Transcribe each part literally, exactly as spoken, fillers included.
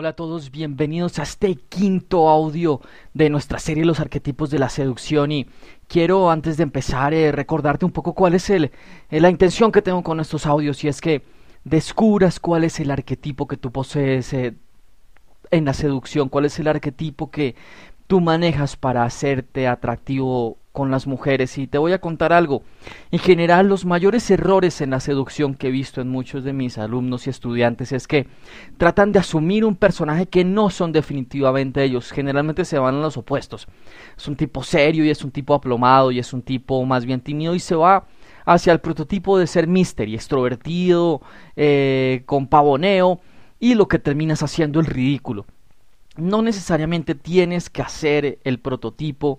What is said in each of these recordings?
Hola a todos, bienvenidos a este quinto audio de nuestra serie Los Arquetipos de la Seducción, y quiero antes de empezar eh, recordarte un poco cuál es el, eh, la intención que tengo con estos audios, y es que descubras cuál es el arquetipo que tú posees eh, en la seducción, cuál es el arquetipo que tú manejas para hacerte atractivo con las mujeres. Y te voy a contar algo. En general, los mayores errores en la seducción que he visto en muchos de mis alumnos y estudiantes es que tratan de asumir un personaje que no son definitivamente ellos. Generalmente se van a los opuestos. Es un tipo serio y es un tipo aplomado y es un tipo más bien tímido, y se va hacia el prototipo de ser mystery, extrovertido, eh, con pavoneo, y lo que terminas haciendo es ridículo. No necesariamente tienes que hacer el prototipo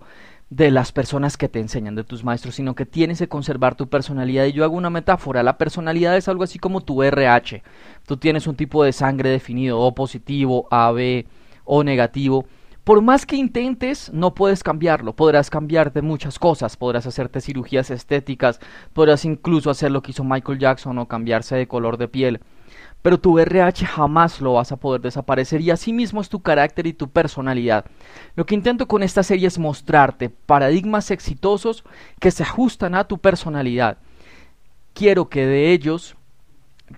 de las personas que te enseñan, de tus maestros, sino que tienes que conservar tu personalidad. Y yo hago una metáfora: la personalidad es algo así como tu R H. Tú tienes un tipo de sangre definido, O positivo, A B o negativo. Por más que intentes, no puedes cambiarlo. Podrás cambiarte muchas cosas, podrás hacerte cirugías estéticas, podrás incluso hacer lo que hizo Michael Jackson o cambiarse de color de piel, pero tu R H jamás lo vas a poder desaparecer, y así mismo es tu carácter y tu personalidad. Lo que intento con esta serie es mostrarte paradigmas exitosos que se ajustan a tu personalidad. Quiero que de ellos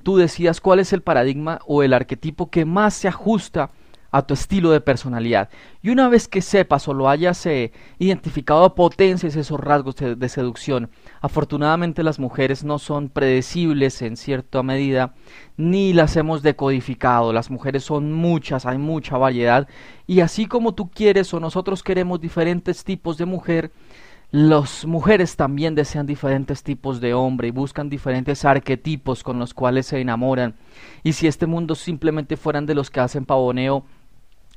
tú decidas cuál es el paradigma o el arquetipo que más se ajusta a tu estilo de personalidad. Y una vez que sepas o lo hayas eh, identificado, potencias esos rasgos de, de seducción. Afortunadamente, las mujeres no son predecibles en cierta medida, ni las hemos decodificado. Las mujeres son muchas, hay mucha variedad, y así como tú quieres o nosotros queremos diferentes tipos de mujer, las mujeres también desean diferentes tipos de hombre y buscan diferentes arquetipos con los cuales se enamoran. Y si este mundo simplemente fueran de los que hacen pavoneo,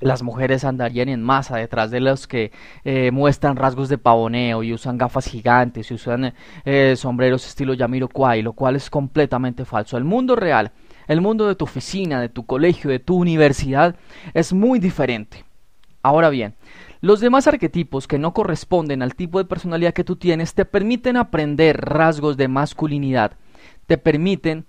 las mujeres andarían en masa detrás de los que eh, muestran rasgos de pavoneo y usan gafas gigantes y usan eh, sombreros estilo Yamiro Quay, lo cual es completamente falso. El mundo real, el mundo de tu oficina, de tu colegio, de tu universidad, es muy diferente. Ahora bien, los demás arquetipos que no corresponden al tipo de personalidad que tú tienes te permiten aprender rasgos de masculinidad, te permiten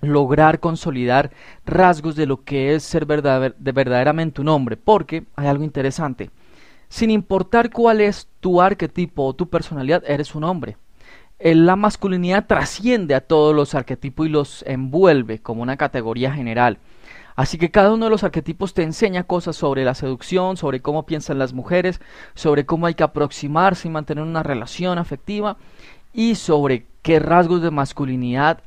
lograr consolidar rasgos de lo que es ser verdader- de verdaderamente un hombre, porque hay algo interesante: sin importar cuál es tu arquetipo o tu personalidad, eres un hombre. La masculinidad trasciende a todos los arquetipos y los envuelve como una categoría general. Así que cada uno de los arquetipos te enseña cosas sobre la seducción, sobre cómo piensan las mujeres, sobre cómo hay que aproximarse y mantener una relación afectiva, y sobre qué rasgos de masculinidad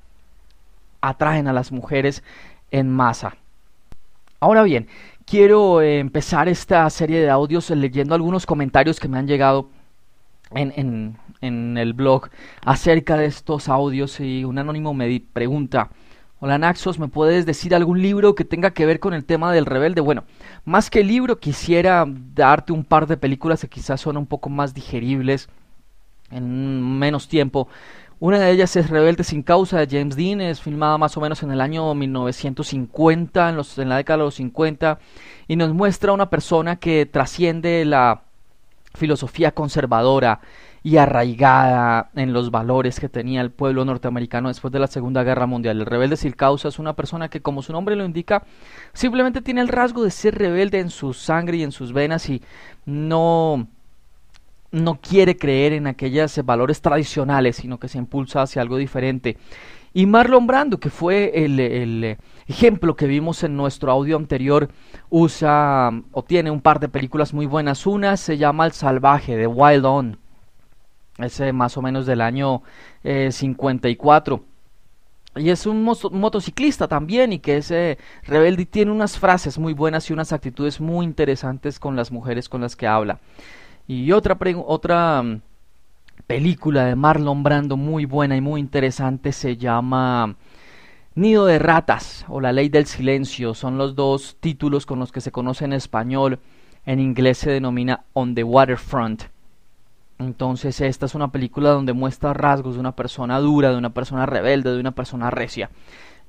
atraen a las mujeres en masa. Ahora bien, quiero eh, empezar esta serie de audios leyendo algunos comentarios que me han llegado en, en, en el blog acerca de estos audios, y un anónimo me pregunta: hola Naxos, ¿me puedes decir algún libro que tenga que ver con el tema del rebelde? Bueno, más que libro quisiera darte un par de películas que quizás son un poco más digeribles en menos tiempo. Una de ellas es Rebelde sin Causa, de James Dean. Es filmada más o menos en el año mil novecientos cincuenta, en, los, en la década de los cincuenta, y nos muestra una persona que trasciende la filosofía conservadora y arraigada en los valores que tenía el pueblo norteamericano después de la Segunda Guerra Mundial. El rebelde sin causa es una persona que, como su nombre lo indica, simplemente tiene el rasgo de ser rebelde en su sangre y en sus venas, y no... no quiere creer en aquellos valores tradicionales, sino que se impulsa hacia algo diferente. Y Marlon Brando, que fue el, el ejemplo que vimos en nuestro audio anterior, usa o tiene un par de películas muy buenas. Una se llama El Salvaje, de Wild On, ese más o menos del año eh, cincuenta y cuatro. Y es un motociclista también, y que es eh, rebelde, y tiene unas frases muy buenas y unas actitudes muy interesantes con las mujeres con las que habla. Y otra, pre otra um, película de Marlon Brando muy buena y muy interesante se llama Nido de Ratas, o La Ley del Silencio. Son los dos títulos con los que se conoce en español. En inglés se denomina On the Waterfront. Entonces, esta es una película donde muestra rasgos de una persona dura, de una persona rebelde, de una persona recia.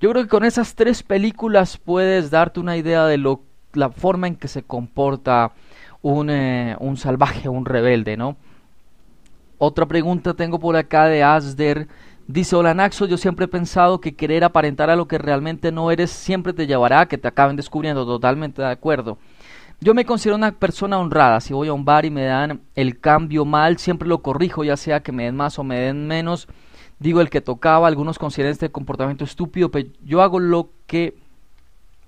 Yo creo que con esas tres películas puedes darte una idea de lo, la forma en que se comporta Un, eh, un salvaje, un rebelde, ¿no? Otra pregunta tengo por acá de Asder, Dice, hola Naxo, yo siempre he pensado que querer aparentar a lo que realmente no eres siempre te llevará a que te acaben descubriendo. Totalmente de acuerdo. Yo me considero una persona honrada. Si voy a un bar y me dan el cambio mal, siempre lo corrijo, ya sea que me den más o me den menos. Digo el que tocaba. Algunos consideran este comportamiento estúpido, pero yo hago lo que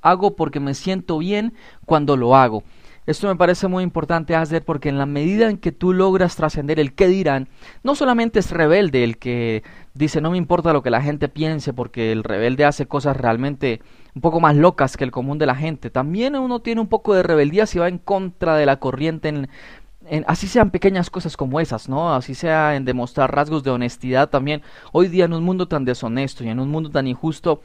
hago porque me siento bien cuando lo hago. Esto me parece muy importante, Asder, porque en la medida en que tú logras trascender el qué dirán, no solamente es rebelde el que dice no me importa lo que la gente piense, porque el rebelde hace cosas realmente un poco más locas que el común de la gente. También uno tiene un poco de rebeldía si va en contra de la corriente, en, en, así sean pequeñas cosas como esas, ¿no? Así sea en demostrar rasgos de honestidad también. Hoy día en un mundo tan deshonesto y en un mundo tan injusto,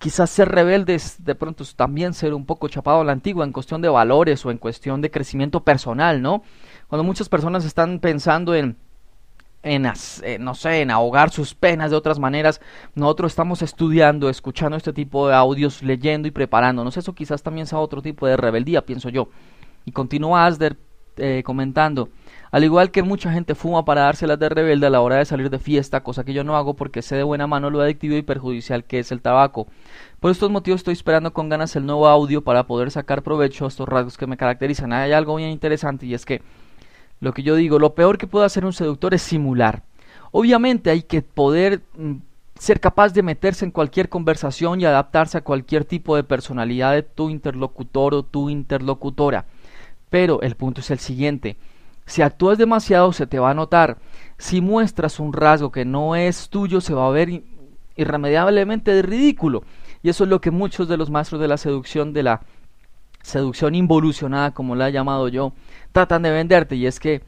quizás ser rebeldes, de pronto también ser un poco chapado a la antigua en cuestión de valores o en cuestión de crecimiento personal, ¿no? Cuando muchas personas están pensando en, en, en no sé, en ahogar sus penas de otras maneras, nosotros estamos estudiando, escuchando este tipo de audios, leyendo y preparándonos. Eso quizás también sea otro tipo de rebeldía, pienso yo. Y continúa Asder eh, comentando, al igual que mucha gente fuma para dárselas de rebelde a la hora de salir de fiesta, cosa que yo no hago porque sé de buena mano lo adictivo y perjudicial que es el tabaco. Por estos motivos estoy esperando con ganas el nuevo audio para poder sacar provecho a estos rasgos que me caracterizan. Hay algo bien interesante y es que, lo que yo digo, lo peor que puede hacer un seductor es simular. Obviamente hay que poder mm, ser capaz de meterse en cualquier conversación y adaptarse a cualquier tipo de personalidad de tu interlocutor o tu interlocutora. Pero el punto es el siguiente. Si actúas demasiado se te va a notar. Si muestras un rasgo que no es tuyo se va a ver irremediablemente de ridículo. Y eso es lo que muchos de los maestros de la seducción, de la seducción involucionada como la he llamado yo, tratan de venderte. Y es que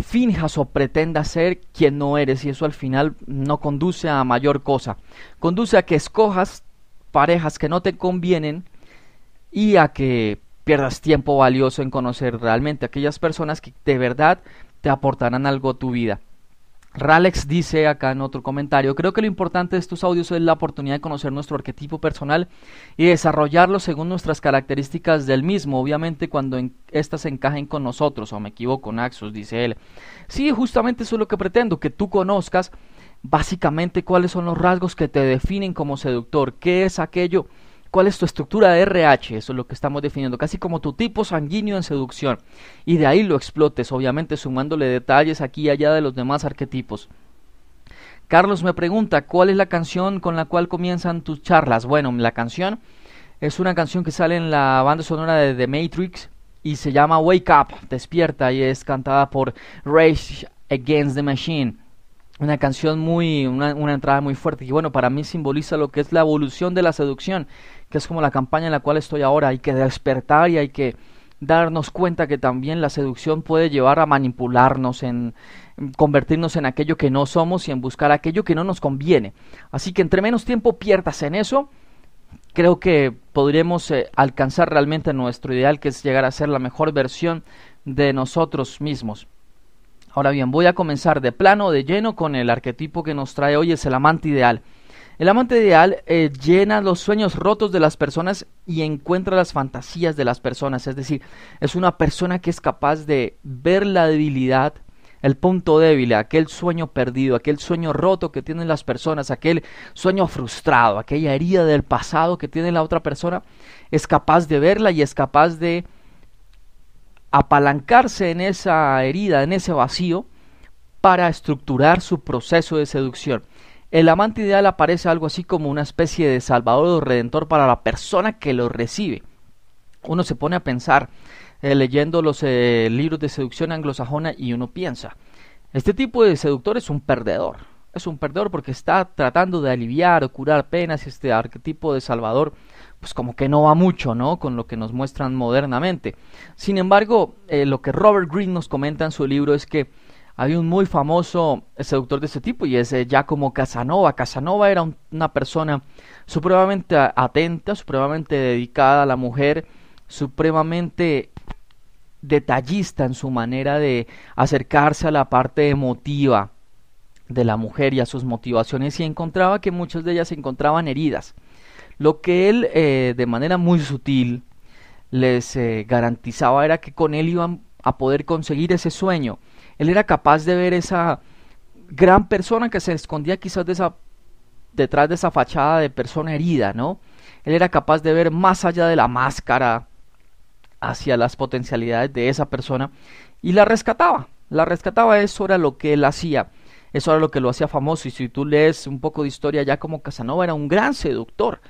finjas o pretendas ser quien no eres, y eso al final no conduce a mayor cosa. Conduce a que escojas parejas que no te convienen y a que pierdas tiempo valioso en conocer realmente aquellas personas que de verdad te aportarán algo a tu vida. Ralex dice acá en otro comentario, creo que lo importante de estos audios es la oportunidad de conocer nuestro arquetipo personal y desarrollarlo según nuestras características del mismo, obviamente cuando en estas encajen con nosotros, o me equivoco, Naxos, dice él. Sí, justamente eso es lo que pretendo, que tú conozcas básicamente cuáles son los rasgos que te definen como seductor, qué es aquello. ¿Cuál es tu estructura de R H? Eso es lo que estamos definiendo, casi como tu tipo sanguíneo en seducción. Y de ahí lo explotes, obviamente sumándole detalles aquí y allá de los demás arquetipos. Carlos me pregunta, ¿cuál es la canción con la cual comienzan tus charlas? Bueno, la canción es una canción que sale en la banda sonora de The Matrix y se llama Wake Up, Despierta, y es cantada por Rage Against the Machine. Una canción muy, una, una entrada muy fuerte, y bueno, para mí simboliza lo que es la evolución de la seducción, que es como la campaña en la cual estoy ahora. Hay que despertar y hay que darnos cuenta que también la seducción puede llevar a manipularnos, en convertirnos en aquello que no somos y en buscar aquello que no nos conviene. Así que entre menos tiempo pierdas en eso, creo que podremos eh, alcanzar realmente nuestro ideal, que es llegar a ser la mejor versión de nosotros mismos. Ahora bien, voy a comenzar de plano, de lleno, con el arquetipo que nos trae hoy, es el amante ideal. El amante ideal eh, llena los sueños rotos de las personas y encuentra las fantasías de las personas. Es decir, es una persona que es capaz de ver la debilidad, el punto débil, aquel sueño perdido, aquel sueño roto que tienen las personas, aquel sueño frustrado, aquella herida del pasado que tiene la otra persona. Es capaz de verla y es capaz de apalancarse en esa herida, en ese vacío, para estructurar su proceso de seducción. El amante ideal aparece algo así como una especie de salvador o redentor para la persona que lo recibe. Uno se pone a pensar eh, leyendo los eh, libros de seducción anglosajona y uno piensa, este tipo de seductor es un perdedor, es un perdedor porque está tratando de aliviar o curar penas. Este arquetipo de salvador pues como que no va mucho, ¿no?, con lo que nos muestran modernamente. Sin embargo, eh, lo que Robert Greene nos comenta en su libro es que hay un muy famoso seductor de este tipo, y es eh, Giacomo Casanova. Casanova era un, una persona supremamente atenta, supremamente dedicada a la mujer, supremamente detallista en su manera de acercarse a la parte emotiva de la mujer y a sus motivaciones, y encontraba que muchas de ellas se encontraban heridas. Lo que él eh, de manera muy sutil les eh, garantizaba era que con él iban a poder conseguir ese sueño. Él era capaz de ver esa gran persona que se escondía quizás de esa, detrás de esa fachada de persona herida, ¿no? Él era capaz de ver más allá de la máscara hacia las potencialidades de esa persona y la rescataba, la rescataba, eso era lo que él hacía, eso era lo que lo hacía famoso. Y si tú lees un poco de historia, Giacomo Casanova era un gran seductor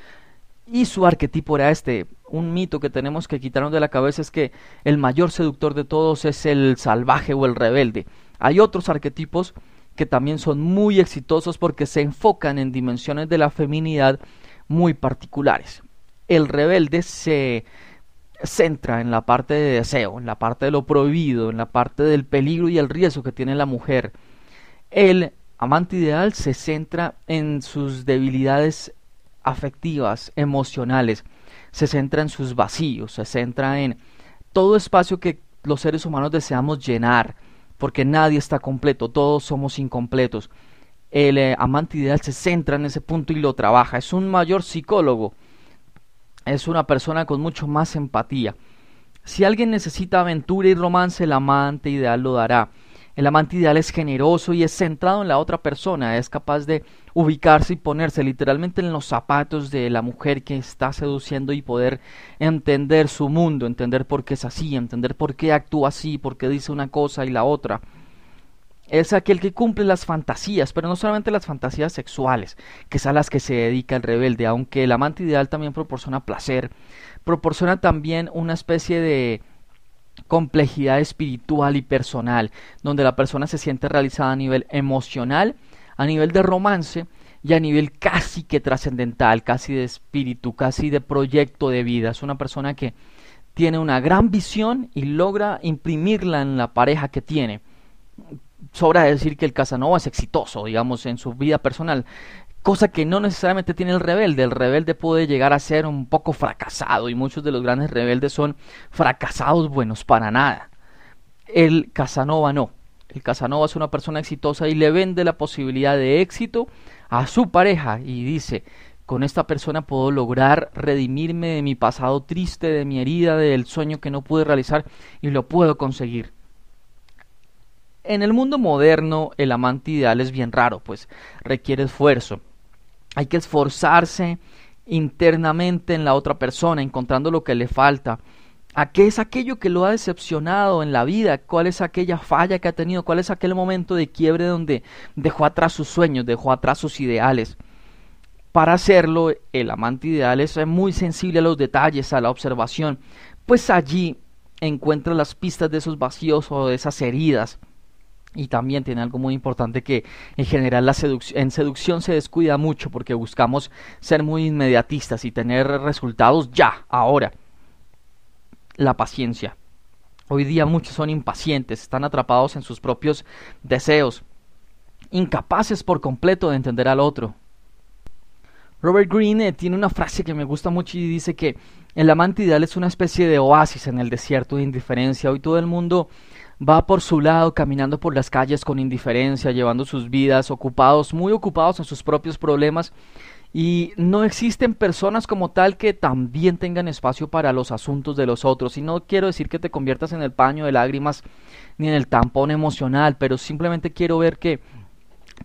y su arquetipo era este. Un mito que tenemos que quitarnos de la cabeza es que el mayor seductor de todos es el salvaje o el rebelde. Hay otros arquetipos que también son muy exitosos porque se enfocan en dimensiones de la feminidad muy particulares. El rebelde se centra en la parte de deseo, en la parte de lo prohibido, en la parte del peligro y el riesgo que tiene la mujer. El amante ideal se centra en sus debilidades afectivas, emocionales, se centra en sus vacíos, se centra en todo espacio que los seres humanos deseamos llenar, porque nadie está completo, todos somos incompletos. El eh, amante ideal se centra en ese punto y lo trabaja, es un mayor psicólogo, es una persona con mucho más empatía. Si alguien necesita aventura y romance, el amante ideal lo dará. El amante ideal es generoso y es centrado en la otra persona, es capaz de ubicarse y ponerse literalmente en los zapatos de la mujer que está seduciendo y poder entender su mundo, entender por qué es así, entender por qué actúa así, por qué dice una cosa y la otra. Es aquel que cumple las fantasías, pero no solamente las fantasías sexuales, que es a las que se dedica el rebelde, aunque el amante ideal también proporciona placer, proporciona también una especie de complejidad espiritual y personal, donde la persona se siente realizada a nivel emocional, a nivel de romance y a nivel casi que trascendental, casi de espíritu, casi de proyecto de vida. Es una persona que tiene una gran visión y logra imprimirla en la pareja que tiene. Sobra decir que el Casanova es exitoso, digamos, en su vida personal, cosa que no necesariamente tiene el rebelde. El rebelde puede llegar a ser un poco fracasado y muchos de los grandes rebeldes son fracasados buenos para nada. El Casanova no. El Casanova es una persona exitosa y le vende la posibilidad de éxito a su pareja y dice: con esta persona puedo lograr redimirme de mi pasado triste, de mi herida, del sueño que no pude realizar, y lo puedo conseguir. En el mundo moderno el amante ideal es bien raro, pues requiere esfuerzo. Hay que esforzarse internamente en la otra persona, encontrando lo que le falta. ¿A qué es aquello que lo ha decepcionado en la vida? ¿Cuál es aquella falla que ha tenido? ¿Cuál es aquel momento de quiebre donde dejó atrás sus sueños, dejó atrás sus ideales? Para hacerlo, el amante ideal es muy sensible a los detalles, a la observación, pues allí encuentra las pistas de esos vacíos o de esas heridas. Y también tiene algo muy importante que en general la seduc- en seducción se descuida mucho, porque buscamos ser muy inmediatistas y tener resultados ya, ahora. La paciencia. Hoy día muchos son impacientes, están atrapados en sus propios deseos, incapaces por completo de entender al otro. Robert Greene tiene una frase que me gusta mucho y dice que el amante ideal es una especie de oasis en el desierto de indiferencia. Hoy todo el mundo va por su lado, caminando por las calles con indiferencia, llevando sus vidas ocupados, muy ocupados en sus propios problemas, y no existen personas como tal que también tengan espacio para los asuntos de los otros. Y no quiero decir que te conviertas en el paño de lágrimas ni en el tampón emocional, pero simplemente quiero ver que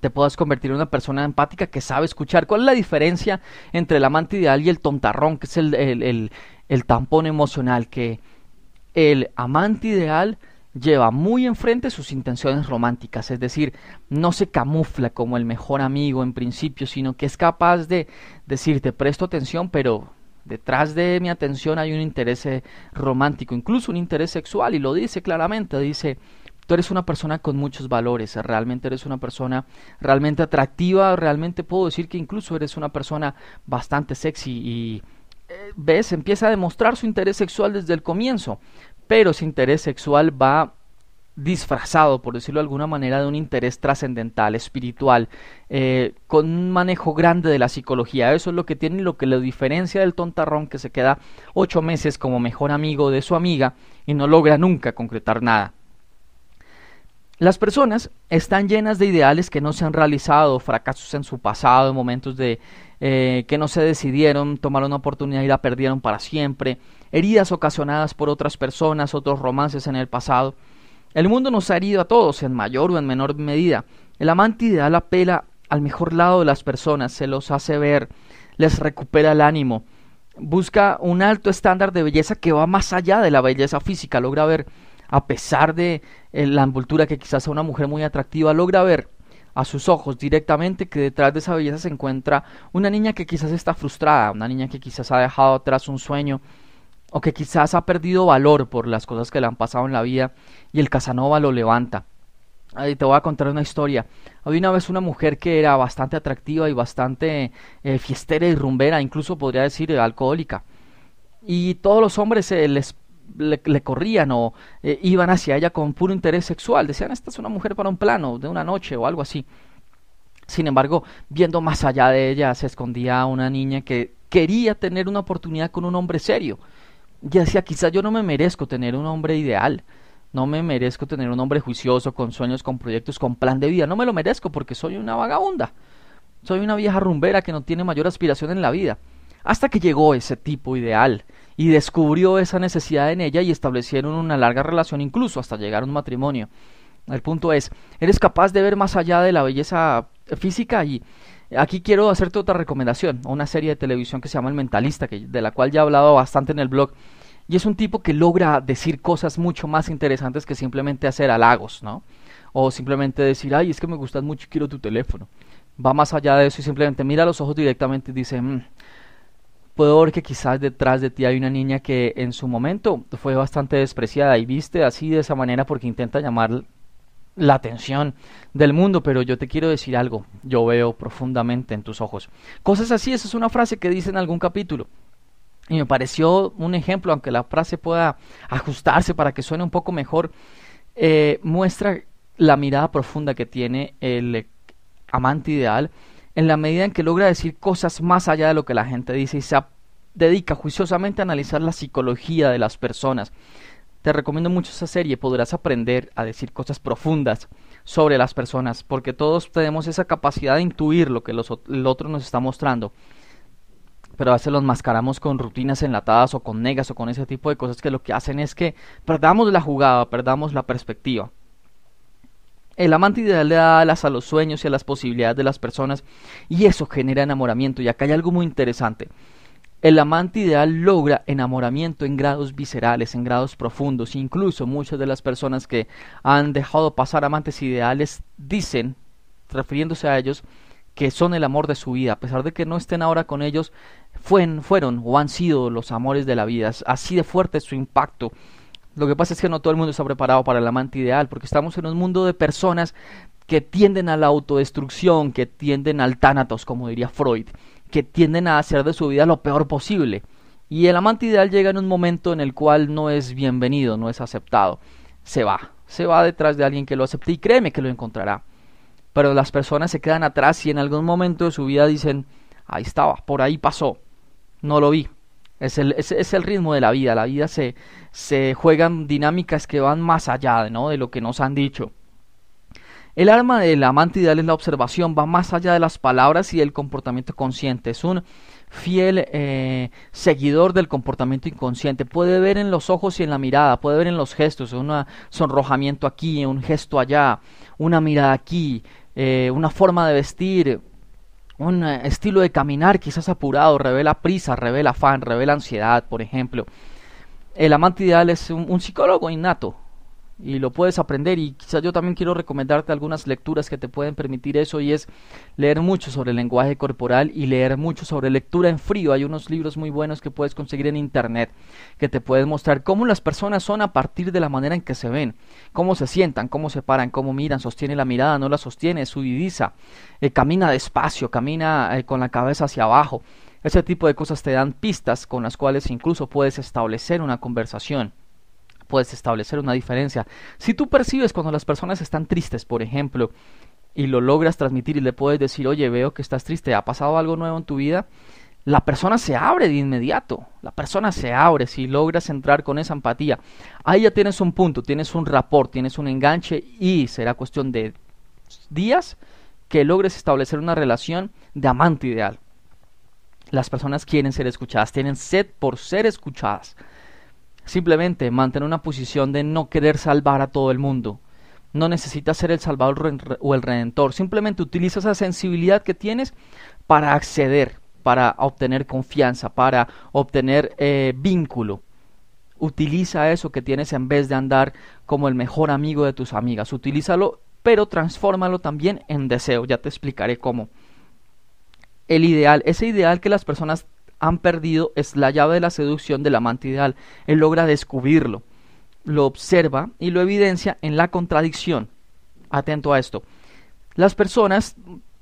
te puedas convertir en una persona empática que sabe escuchar. ¿Cuál es la diferencia entre el amante ideal y el tontarrón, que es el, el, el, el tampón emocional? Que el amante ideal lleva muy enfrente sus intenciones románticas, es decir, no se camufla como el mejor amigo en principio, sino que es capaz de decir: te presto atención, pero detrás de mi atención hay un interés romántico, incluso un interés sexual, y lo dice claramente, dice: tú eres una persona con muchos valores, realmente eres una persona realmente atractiva, realmente puedo decir que incluso eres una persona bastante sexy, y eh, ves, empieza a demostrar su interés sexual desde el comienzo. Pero ese interés sexual va disfrazado, por decirlo de alguna manera, de un interés trascendental, espiritual, eh, con un manejo grande de la psicología. Eso es lo que tiene, lo que lo diferencia del tontarrón, que se queda ocho meses como mejor amigo de su amiga y no logra nunca concretar nada. Las personas están llenas de ideales que no se han realizado, fracasos en su pasado, momentos de eh, que no se decidieron, tomaron una oportunidad y la perdieron para siempre, heridas ocasionadas por otras personas, otros romances en el pasado. El mundo nos ha herido a todos, en mayor o en menor medida. El amante ideal apela al mejor lado de las personas, se los hace ver, les recupera el ánimo, busca un alto estándar de belleza que va más allá de la belleza física, logra ver, a pesar de eh, la envoltura que quizás sea una mujer muy atractiva, logra ver a sus ojos directamente que detrás de esa belleza se encuentra una niña que quizás está frustrada, una niña que quizás ha dejado atrás un sueño, o que quizás ha perdido valor por las cosas que le han pasado en la vida, y el Casanova lo levanta. Ahí te voy a contar una historia. Había una vez una mujer que era bastante atractiva y bastante eh, fiestera y rumbera, incluso podría decir eh, alcohólica, y todos los hombres eh, les Le, le corrían o eh, iban hacia ella con puro interés sexual. Decían, esta es una mujer para un plano de una noche o algo así. Sin embargo, viendo más allá de ella, se escondía una niña que quería tener una oportunidad con un hombre serio, y decía, quizás yo no me merezco tener un hombre ideal, no me merezco tener un hombre juicioso, con sueños, con proyectos, con plan de vida, no me lo merezco porque soy una vagabunda, soy una vieja rumbera que no tiene mayor aspiración en la vida. Hasta que llegó ese tipo ideal y descubrió esa necesidad en ella, y establecieron una larga relación, incluso hasta llegar a un matrimonio. El punto es, eres capaz de ver más allá de la belleza física. Y aquí quiero hacerte otra recomendación, una serie de televisión que se llama El Mentalista, que, de la cual ya he hablado bastante en el blog, y es un tipo que logra decir cosas mucho más interesantes que simplemente hacer halagos, ¿no? O simplemente decir, ay, es que me gustas mucho y quiero tu teléfono. Va más allá de eso y simplemente mira a los ojos directamente y dice, mmm, puedo ver que quizás detrás de ti hay una niña que en su momento fue bastante despreciada y viste así de esa manera porque intenta llamar la atención del mundo, pero yo te quiero decir algo, yo veo profundamente en tus ojos. Cosas así, esa es una frase que dice en algún capítulo, y me pareció un ejemplo, aunque la frase pueda ajustarse para que suene un poco mejor, eh, muestra la mirada profunda que tiene el amante ideal, en la medida en que logra decir cosas más allá de lo que la gente dice y se dedica juiciosamente a analizar la psicología de las personas. Te recomiendo mucho esa serie, podrás aprender a decir cosas profundas sobre las personas, porque todos tenemos esa capacidad de intuir lo que los, el otro nos está mostrando, pero a veces lo enmascaramos con rutinas enlatadas o con negas o con ese tipo de cosas que lo que hacen es que perdamos la jugada, perdamos la perspectiva. El amante ideal le da alas a los sueños y a las posibilidades de las personas, y eso genera enamoramiento. Y acá hay algo muy interesante. El amante ideal logra enamoramiento en grados viscerales, en grados profundos. Incluso muchas de las personas que han dejado pasar amantes ideales dicen, refiriéndose a ellos, que son el amor de su vida. A pesar de que no estén ahora con ellos, fueron, fueron o han sido los amores de la vida. Así de fuerte es su impacto. Lo que pasa es que no todo el mundo está preparado para el amante ideal, porque estamos en un mundo de personas que tienden a la autodestrucción, que tienden al tánatos, como diría Freud, que tienden a hacer de su vida lo peor posible. Y el amante ideal llega en un momento en el cual no es bienvenido, no es aceptado. Se va, se va detrás de alguien que lo acepte, y créeme que lo encontrará. Pero las personas se quedan atrás y en algún momento de su vida dicen, ahí estaba, por ahí pasó, no lo vi. Es el, es, es el ritmo de la vida, la vida se, se juegan dinámicas que van más allá, ¿no?, de lo que nos han dicho. El arma del amante ideal es la observación, va más allá de las palabras y del comportamiento consciente. Es un fiel eh, seguidor del comportamiento inconsciente. Puede ver en los ojos y en la mirada, puede ver en los gestos, un sonrojamiento aquí, un gesto allá, una mirada aquí, eh, una forma de vestir, un estilo de caminar quizás apurado, revela prisa, revela afán, revela ansiedad, por ejemplo. El amante ideal es un, un psicólogo innato y lo puedes aprender, y quizás yo también quiero recomendarte algunas lecturas que te pueden permitir eso, y es leer mucho sobre el lenguaje corporal y leer mucho sobre lectura en frío. Hay unos libros muy buenos que puedes conseguir en internet que te pueden mostrar cómo las personas son a partir de la manera en que se ven, cómo se sientan, cómo se paran, cómo miran, sostiene la mirada, no la sostiene, suaviza, eh, camina despacio, camina eh, con la cabeza hacia abajo. Ese tipo de cosas te dan pistas con las cuales incluso puedes establecer una conversación, puedes establecer una diferencia. Si tú percibes cuando las personas están tristes, por ejemplo, y lo logras transmitir y le puedes decir, oye, veo que estás triste, ¿ha pasado algo nuevo en tu vida?, la persona se abre de inmediato, la persona se abre si logras entrar con esa empatía. Ahí ya tienes un punto, tienes un rapport, tienes un enganche, y será cuestión de días que logres establecer una relación de amante ideal. Las personas quieren ser escuchadas, tienen sed por ser escuchadas. Simplemente mantén una posición de no querer salvar a todo el mundo. No necesitas ser el salvador o el redentor. Simplemente utiliza esa sensibilidad que tienes para acceder, para obtener confianza, para obtener eh, vínculo. Utiliza eso que tienes en vez de andar como el mejor amigo de tus amigas. Utilízalo, pero transfórmalo también en deseo. Ya te explicaré cómo. El ideal, ese ideal que las personas han perdido es la llave de la seducción del amante ideal. Él logra descubrirlo. Lo observa y lo evidencia en la contradicción. Atento a esto. Las personas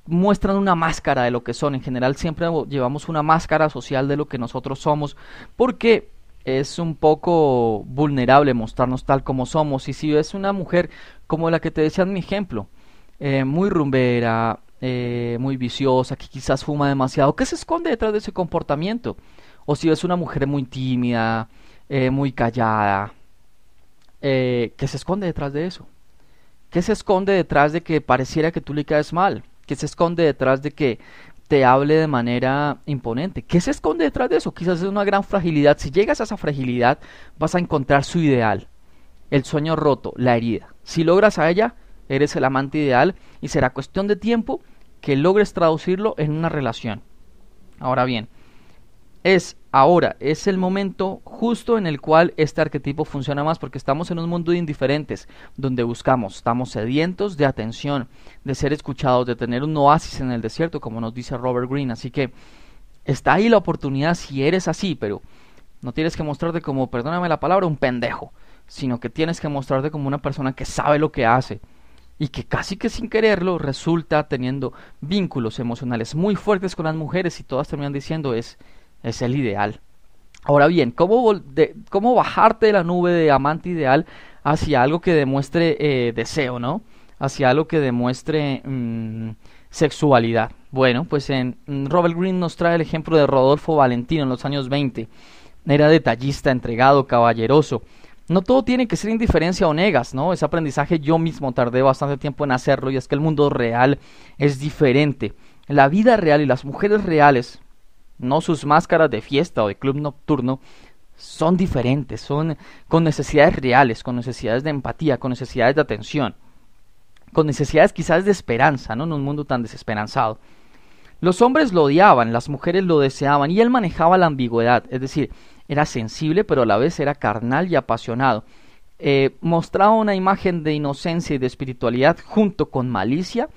muestran una máscara de lo que son. En general siempre llevamos una máscara social de lo que nosotros somos, porque es un poco vulnerable mostrarnos tal como somos. Y si ves una mujer como la que te decía en mi ejemplo, eh, muy rumbera, eh, muy viciosa, que quizás fuma demasiado, ¿qué se esconde detrás de ese comportamiento? O si ves una mujer muy tímida, eh, muy callada, Eh, ¿qué se esconde detrás de eso? ¿Qué se esconde detrás de que pareciera que tú le caes mal? ¿Qué se esconde detrás de que te hable de manera imponente? ¿Qué se esconde detrás de eso? Quizás es una gran fragilidad. Si llegas a esa fragilidad, vas a encontrar su ideal, el sueño roto, la herida. Si logras a ella, eres el amante ideal, y será cuestión de tiempo que logres traducirlo en una relación. Ahora bien, es ahora, es el momento justo en el cual este arquetipo funciona más, porque estamos en un mundo de indiferentes, donde buscamos, estamos sedientos de atención, de ser escuchados, de tener un oasis en el desierto, como nos dice Robert Greene. Así que está ahí la oportunidad si eres así, pero no tienes que mostrarte como, perdóname la palabra, un pendejo, sino que tienes que mostrarte como una persona que sabe lo que hace y que casi que sin quererlo resulta teniendo vínculos emocionales muy fuertes con las mujeres, y todas terminan diciendo es... es el ideal. Ahora bien, ¿cómo, de, cómo bajarte de la nube de amante ideal hacia algo que demuestre eh, deseo, ¿no? Hacia algo que demuestre mmm, sexualidad. Bueno, pues en Robert Greene nos trae el ejemplo de Rodolfo Valentino en los años veinte. Era detallista, entregado, caballeroso. No todo tiene que ser indiferencia o negas, ¿no? Ese aprendizaje yo mismo tardé bastante tiempo en hacerlo, y es que el mundo real es diferente. La vida real y las mujeres reales, no sus máscaras de fiesta o de club nocturno, son diferentes, son con necesidades reales, con necesidades de empatía, con necesidades de atención, con necesidades quizás de esperanza, ¿no? En un mundo tan desesperanzado. Los hombres lo odiaban, las mujeres lo deseaban, y él manejaba la ambigüedad, es decir, era sensible pero a la vez era carnal y apasionado. Eh, mostraba una imagen de inocencia y de espiritualidad junto con malicia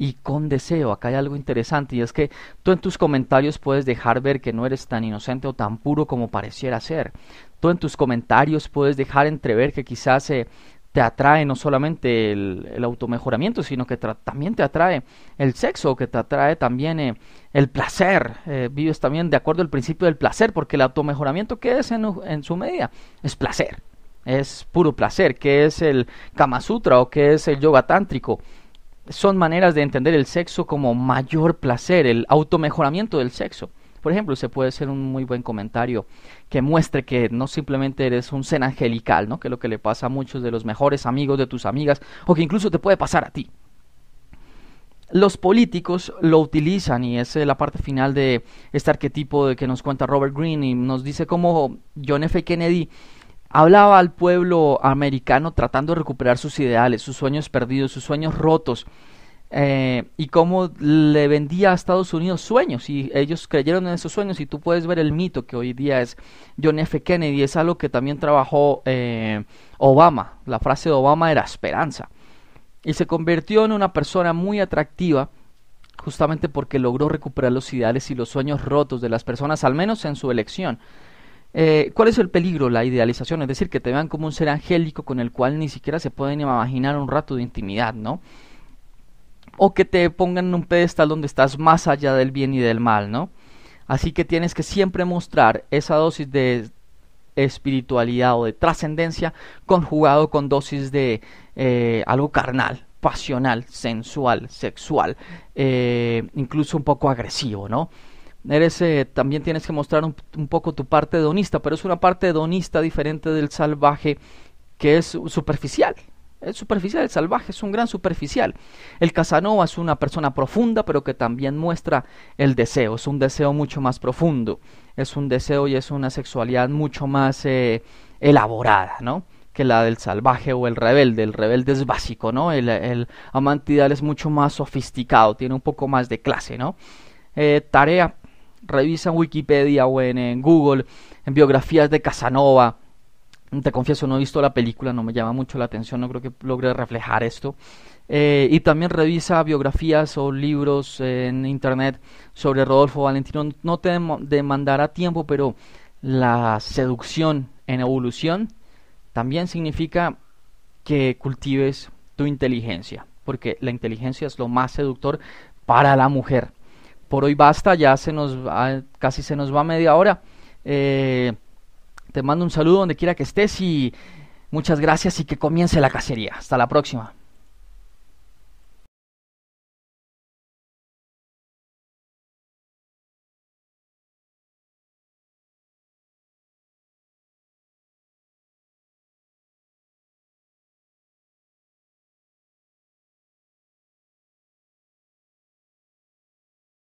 y con deseo. Acá hay algo interesante, y es que tú en tus comentarios puedes dejar ver que no eres tan inocente o tan puro como pareciera ser. Tú en tus comentarios puedes dejar entrever que quizás eh, te atrae no solamente el, el automejoramiento, sino que tra- también te atrae el sexo, que te atrae también eh, el placer. Eh, vives también de acuerdo al principio del placer, porque el automejoramiento, ¿qué es en, en su medida? Es placer, es puro placer. ¿Qué es el Kama Sutra o qué es el yoga tántrico? Son maneras de entender el sexo como mayor placer, el automejoramiento del sexo. Por ejemplo, se puede hacer un muy buen comentario que muestre que no simplemente eres un ser angelical, ¿no? Que es lo que le pasa a muchos de los mejores amigos de tus amigas, o que incluso te puede pasar a ti. Los políticos lo utilizan, y es la parte final de este arquetipo de que nos cuenta Robert Greene, y nos dice cómo John F. Kennedy hablaba al pueblo americano tratando de recuperar sus ideales, sus sueños perdidos, sus sueños rotos, eh, y cómo le vendía a Estados Unidos sueños, y ellos creyeron en esos sueños. Y tú puedes ver el mito que hoy día es John F. Kennedy. Es algo que también trabajó eh, Obama. La frase de Obama era esperanza, y se convirtió en una persona muy atractiva justamente porque logró recuperar los ideales y los sueños rotos de las personas, al menos en su elección. Eh, ¿Cuál es el peligro? La idealización, es decir, que te vean como un ser angélico con el cual ni siquiera se pueden imaginar un rato de intimidad, ¿no? O que te pongan en un pedestal donde estás más allá del bien y del mal, ¿no? Así que tienes que siempre mostrar esa dosis de espiritualidad o de trascendencia conjugado con dosis de eh, algo carnal, pasional, sensual, sexual, eh, incluso un poco agresivo, ¿no? Eres, eh, también tienes que mostrar un, un poco tu parte hedonista, pero es una parte hedonista diferente del salvaje, que es superficial, El superficial, el salvaje es un gran superficial. El Casanova es una persona profunda, pero que también muestra el deseo. Es un deseo mucho más profundo. Es un deseo y es una sexualidad mucho más eh, elaborada, ¿no?, que la del salvaje o el rebelde. El rebelde es básico, ¿no? El, el amante ideal es mucho más sofisticado, tiene un poco más de clase, ¿no? Eh, tarea, revisa en Wikipedia o en, en Google, en biografías de Casanova. Te confieso, no he visto la película, no me llama mucho la atención, no creo que logre reflejar esto. Eh, y también revisa biografías o libros en internet sobre Rodolfo Valentino. No te demandará tiempo, pero la seducción en evolución también significa que cultives tu inteligencia, porque la inteligencia es lo más seductor para la mujer. Por hoy basta, ya se nos va, casi se nos va media hora. Eh, Te mando un saludo donde quiera que estés y muchas gracias, y que comience la cacería. Hasta la próxima.